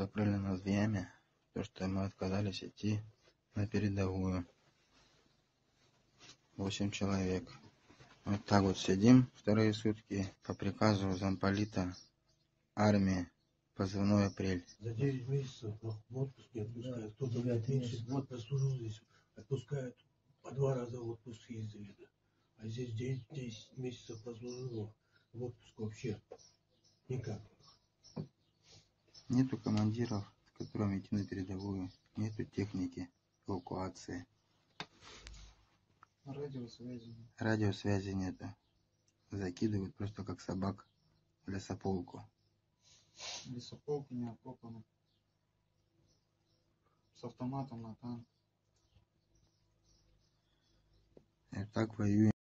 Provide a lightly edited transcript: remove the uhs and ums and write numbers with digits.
закрыли нас дверями, то что мы отказались идти на передовую. 8 человек. Вот так вот сидим вторые сутки по приказу замполита армии позывной Апрель. За 9 месяцев в отпуске отпускают. Да, кто-то 9 месяцев год прослужил здесь, отпускают по 2 раза в отпуск ездили. А здесь 10 месяцев прослужило в отпуск вообще никак. Нету командиров, с которыми идти на передовую, нету техники эвакуации. Радиосвязи нету. Закидывают просто как собак в лесополку. Лесополка не окопана. С автоматом на танк. И так воюем.